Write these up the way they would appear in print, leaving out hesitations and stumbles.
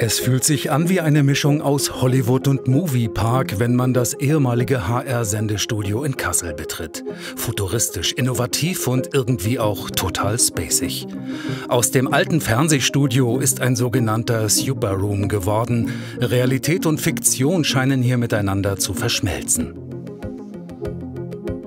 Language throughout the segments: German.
Es fühlt sich an wie eine Mischung aus Hollywood und Moviepark, wenn man das ehemalige HR-Sendestudio in Kassel betritt. Futuristisch, innovativ und irgendwie auch total spacig. Aus dem alten Fernsehstudio ist ein sogenannter Superroom geworden. Realität und Fiktion scheinen hier miteinander zu verschmelzen.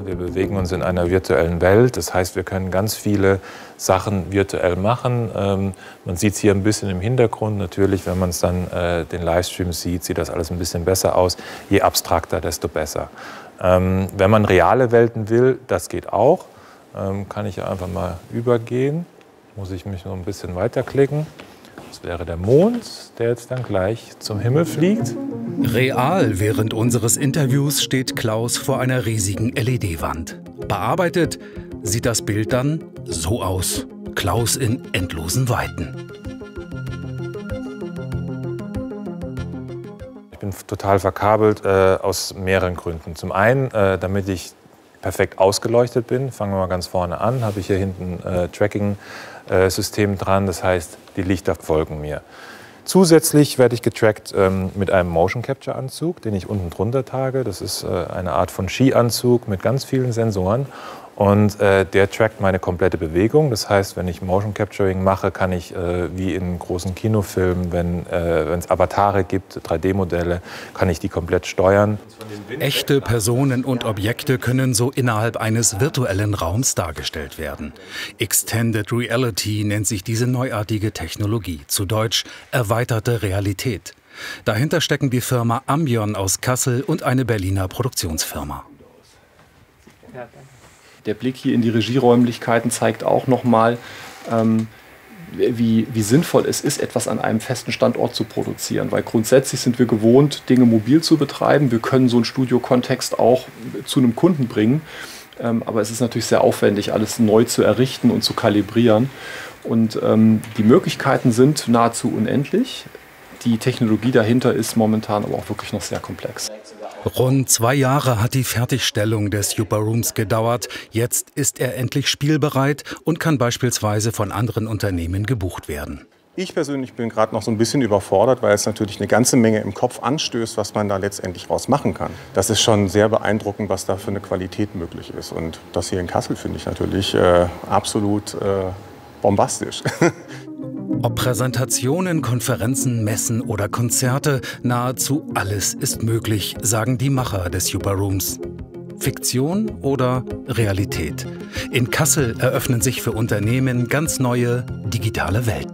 Wir bewegen uns in einer virtuellen Welt, das heißt, wir können ganz viele Sachen virtuell machen. Man sieht es hier ein bisschen im Hintergrund. Natürlich, wenn man es dann den Livestream sieht, sieht das alles ein bisschen besser aus. Je abstrakter, desto besser. Wenn man reale Welten will, das geht auch. Kann ich einfach mal übergehen. Muss ich mich noch ein bisschen weiterklicken. Das wäre der Mond, der jetzt dann gleich zum Himmel fliegt. Real während unseres Interviews steht Klaus vor einer riesigen LED-Wand. Bearbeitet sieht das Bild dann so aus. Klaus in endlosen Weiten. Ich bin total verkabelt aus mehreren Gründen. Zum einen, damit ich perfekt ausgeleuchtet bin. Fangen wir mal ganz vorne an. Habe ich hier hinten Tracking-System dran. Das heißt, die Lichter folgen mir. Zusätzlich werde ich getrackt mit einem Motion Capture Anzug, den ich unten drunter trage. Das ist eine Art von Skianzug mit ganz vielen Sensoren. Und der trackt meine komplette Bewegung. Das heißt, wenn ich Motion Capturing mache, kann ich wie in großen Kinofilmen, wenn es Avatare gibt, 3D-Modelle, kann ich die komplett steuern. Echte Personen und Objekte können so innerhalb eines virtuellen Raums dargestellt werden. Extended Reality nennt sich diese neuartige Technologie, zu Deutsch erweiterte Realität. Dahinter stecken die Firma Ambion aus Kassel und eine Berliner Produktionsfirma. Der Blick hier in die Regieräumlichkeiten zeigt auch nochmal, wie sinnvoll es ist, etwas an einem festen Standort zu produzieren. Weil grundsätzlich sind wir gewohnt, Dinge mobil zu betreiben. Wir können so einen Studiokontext auch zu einem Kunden bringen. Aber es ist natürlich sehr aufwendig, alles neu zu errichten und zu kalibrieren. Und die Möglichkeiten sind nahezu unendlich. Die Technologie dahinter ist momentan aber auch wirklich noch sehr komplex. Rund 2 Jahre hat die Fertigstellung des Superrooms gedauert. Jetzt ist er endlich spielbereit und kann beispielsweise von anderen Unternehmen gebucht werden. Ich persönlich bin gerade noch so ein bisschen überfordert, weil es natürlich eine ganze Menge im Kopf anstößt, was man da letztendlich raus machen kann. Das ist schon sehr beeindruckend, was da für eine Qualität möglich ist. Und das hier in Kassel finde ich natürlich absolut bombastisch. Ob Präsentationen, Konferenzen, Messen oder Konzerte, nahezu alles ist möglich, sagen die Macher des Superrooms. Fiktion oder Realität? In Kassel eröffnen sich für Unternehmen ganz neue digitale Welten.